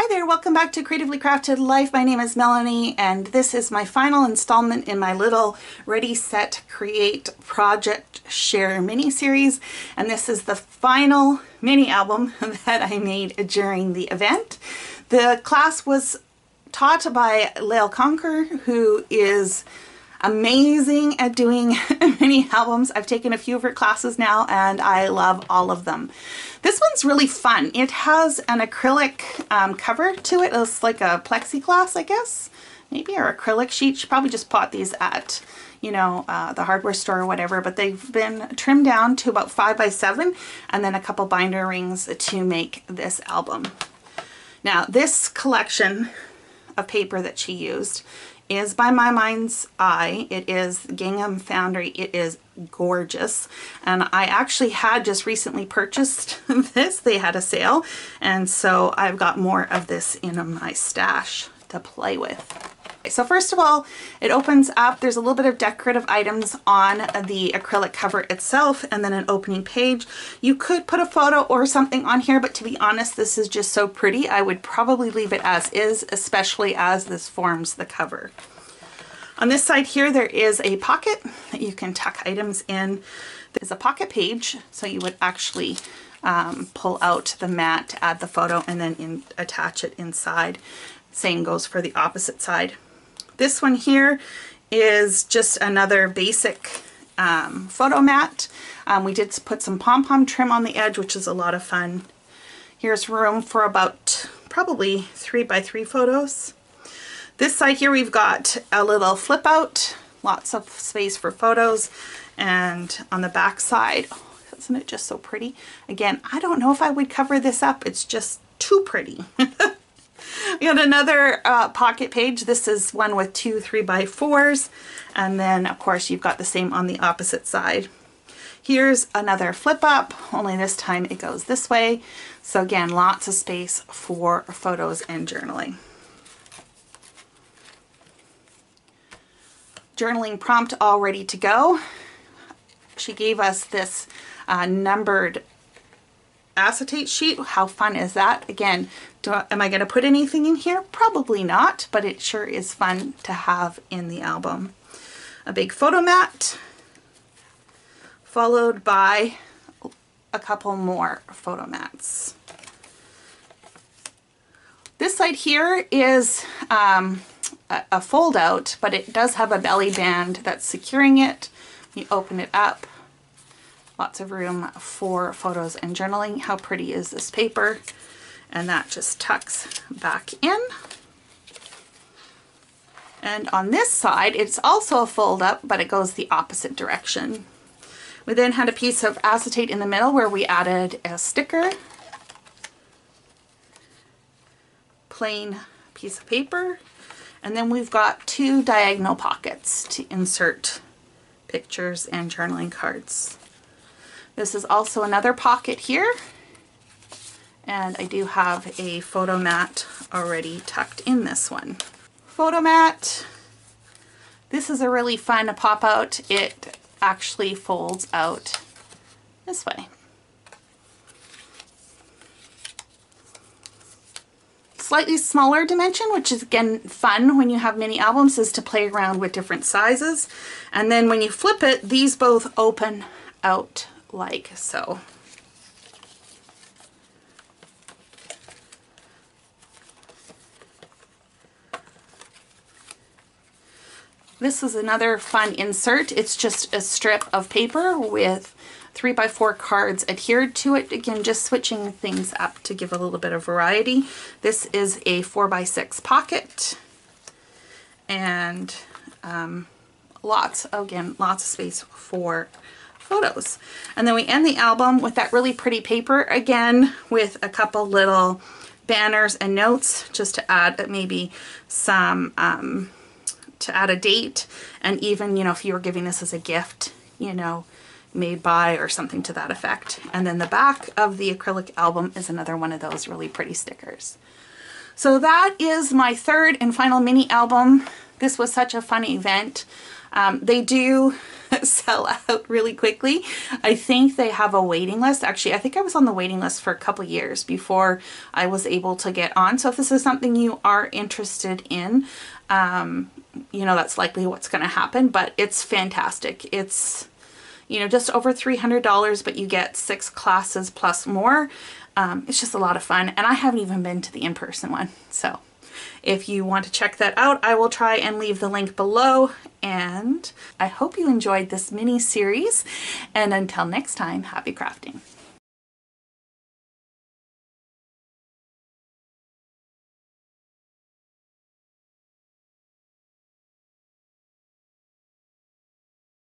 Hi there, welcome back to Creatively Crafted Life. My name is Melanie and this is my final installment in my little Ready Set Create Project Share mini series, and this is the final mini album that I made during the event. The class was taught by Layle Koncar, who is amazing at doing mini albums. I've taken a few of her classes now and I love all of them. This one's really fun. It has an acrylic cover to it. It's like a plexiglass, I guess, maybe, or acrylic sheet. She probably just bought these at, you know, the hardware store or whatever, but they've been trimmed down to about 5 by 7 and then a couple binder rings to make this album. Now this collection of paper that she used is by My Mind's Eye. It is Gingham Foundry. It is gorgeous, and I actually had just recently purchased this. They had a sale, and so I've got more of this in my stash to play with. So first of all, it opens up. There's a little bit of decorative items on the acrylic cover itself and then an opening page. You could put a photo or something on here, but to be honest, this is just so pretty. I would probably leave it as is, especially as this forms the cover. On this side here, there is a pocket that you can tuck items in. There's a pocket page, so you would actually pull out the mat, add the photo, and then attach it inside. Same goes for the opposite side. This one here is just another basic photo mat. We did put some pom-pom trim on the edge, which is a lot of fun. Here's room for about probably 3 by 3 photos. This side here, we've got a little flip out, lots of space for photos. And on the back side, oh, isn't it just so pretty? Again, I don't know if I would cover this up. It's just too pretty. We got another pocket page. This is one with 2 3x4s, and then of course you've got the same on the opposite side. Here's another flip up, only this time it goes this way. So again, lots of space for photos and journaling. Journaling prompt all ready to go. She gave us this numbered acetate sheet. How fun is that? Again, am I going to put anything in here? Probably not, but it sure is fun to have in the album. A big photo mat, followed by a couple more photo mats. This side here is a fold out, but it does have a belly band that's securing it. You open it up. Lots of room for photos and journaling. How pretty is this paper? And that just tucks back in. And on this side, it's also a fold up, but it goes the opposite direction. We then had a piece of acetate in the middle where we added a sticker. Plain piece of paper. And then we've got 2 diagonal pockets to insert pictures and journaling cards. This is also another pocket here. And I do have a photo mat already tucked in this one. Photo mat. This is a really fun pop out. It actually folds out this way. Slightly smaller dimension, which is again fun when you have mini albums, is to play around with different sizes. And then when you flip it, these both open out like so. This is another fun insert. It's just a strip of paper with 3x4 cards adhered to it. Again, just switching things up to give a little bit of variety. This is a 4x6 pocket, and lots of space for photos. And then we end the album with that really pretty paper, again, with a couple little banners and notes just to add maybe some, to add a date, and even, you know, if you were giving this as a gift, you know, made by or something to that effect. And then the back of the acrylic album is another one of those really pretty stickers. So that is my third and final mini album. This was such a fun event. They do sell out really quickly. I think they have a waiting list. Actually, I think I was on the waiting list for a couple years before I was able to get on. So if this is something you are interested in, you know, that's likely what's going to happen, but it's fantastic. It's, you know, just over $300, but you get 6 classes plus more. It's just a lot of fun, and I haven't even been to the in-person one. So if you want to check that out, I will try and leave the link below, and I hope you enjoyed this mini series, and until next time, happy crafting.